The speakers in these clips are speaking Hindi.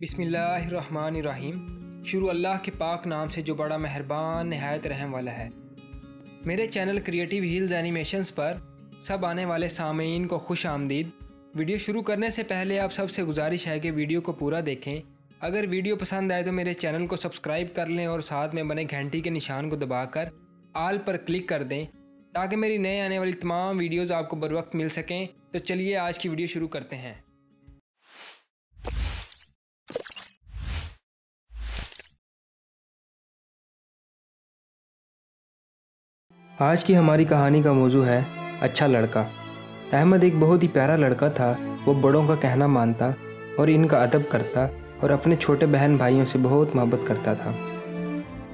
बिस्मिल्लाहिर्रहमानिर्रहीम। शुरू अल्लाह के पाक नाम से जो बड़ा मेहरबान नहायत रहम वाला है। मेरे चैनल क्रिएटिव हिल्स एनिमेशंस पर सब आने वाले सामईन को खुश आमदीद। वीडियो शुरू करने से पहले आप सबसे गुजारिश है कि वीडियो को पूरा देखें। अगर वीडियो पसंद आए तो मेरे चैनल को सब्सक्राइब कर लें और साथ में बने घंटी के निशान को दबाकर आल पर क्लिक कर दें ताकि मेरी नए आने वाली तमाम वीडियोज़ आपको बर वक्त मिल सकें। तो चलिए आज की वीडियो शुरू करते हैं। आज की हमारी कहानी का मौजू है अच्छा लड़का। अहमद एक बहुत ही प्यारा लड़का था। वो बड़ों का कहना मानता और इनका अदब करता और अपने छोटे बहन भाइयों से बहुत मोहब्बत करता था।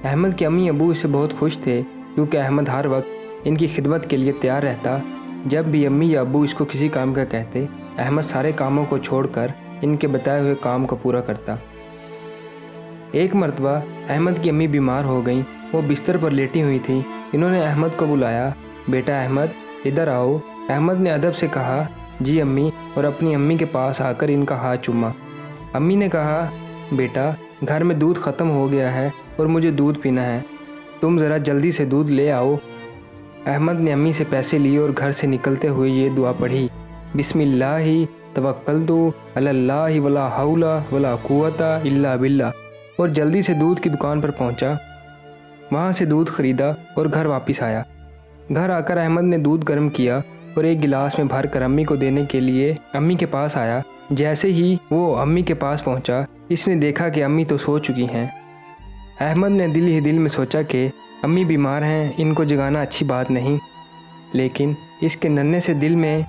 अहमद के अम्मी अबू इससे बहुत खुश थे क्योंकि अहमद हर वक्त इनकी खिदमत के लिए तैयार रहता। जब भी अम्मी या अबू इसको किसी काम का कहते, अहमद सारे कामों को छोड़कर इनके बताए हुए काम को पूरा करता। एक मरतबा अहमद की अम्मी बीमार हो गई। वो बिस्तर पर लेटी हुई थी। इन्होंने अहमद को बुलाया, बेटा अहमद इधर आओ। अहमद ने अदब से कहा जी अम्मी, और अपनी अम्मी के पास आकर इनका हाथ चूमा। अम्मी ने कहा बेटा घर में दूध ख़त्म हो गया है और मुझे दूध पीना है, तुम ज़रा जल्दी से दूध ले आओ। अहमद ने अम्मी से पैसे लिए और घर से निकलते हुए ये दुआ पढ़ी, बिस्मिल्लाहि तवक्कलतु अलल्लाहि वला हौला वला कुव्वता इल्ला बिल्लाह, और जल्दी से दूध की दुकान पर पहुँचा। वहाँ से दूध खरीदा और घर वापस आया। घर आकर अहमद ने दूध गर्म किया और एक गिलास में भर कर अम्मी को देने के लिए अम्मी के पास आया। जैसे ही वो अम्मी के पास पहुँचा, इसने देखा कि अम्मी तो सो चुकी हैं। अहमद ने दिल ही दिल में सोचा कि अम्मी बीमार हैं, इनको जगाना अच्छी बात नहीं। लेकिन इसके नन्हे से दिल में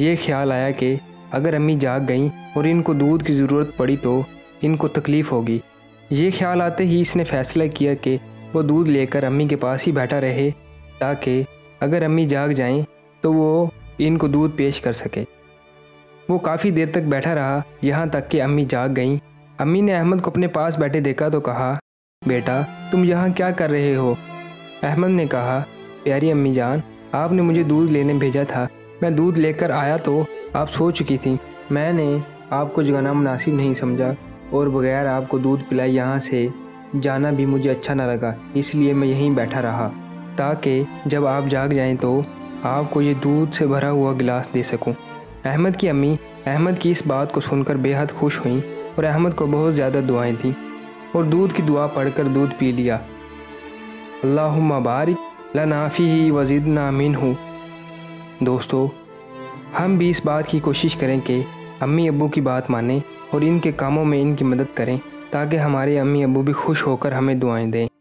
ये ख्याल आया कि अगर अम्मी जाग गईं और इनको दूध की ज़रूरत पड़ी तो इनको तकलीफ़ होगी। ये ख्याल आते ही इसने फैसला किया कि वो दूध लेकर अम्मी के पास ही बैठा रहे ताकि अगर अम्मी जाग जाएं तो वो इनको दूध पेश कर सके। वो काफ़ी देर तक बैठा रहा, यहाँ तक कि अम्मी जाग गईं। अम्मी ने अहमद को अपने पास बैठे देखा तो कहा, बेटा तुम यहाँ क्या कर रहे हो? अहमद ने कहा, प्यारी अम्मी जान, आपने मुझे दूध लेने भेजा था, मैं दूध लेकर आया तो आप सो चुकी थी। मैंने आपको जगाना मुनासिब नहीं समझा और बगैर आपको दूध पिलाए यहाँ से जाना भी मुझे अच्छा ना लगा, इसलिए मैं यहीं बैठा रहा ताकि जब आप जाग जाएं तो आपको ये दूध से भरा हुआ गिलास दे सकूं। अहमद की अम्मी अहमद की इस बात को सुनकर बेहद खुश हुईं और अहमद को बहुत ज़्यादा दुआएं दीं और दूध की दुआ पढ़कर दूध पी लिया। अल्लाहुम्मा बारिक लना फीही वज़िदना मिन्हु। दोस्तों, हम भी इस बात की कोशिश करें कि अम्मी अब्बू की बात मानें और इनके कामों में इनकी मदद करें ताकि हमारे अम्मी अबू भी खुश होकर हमें दुआएं दें।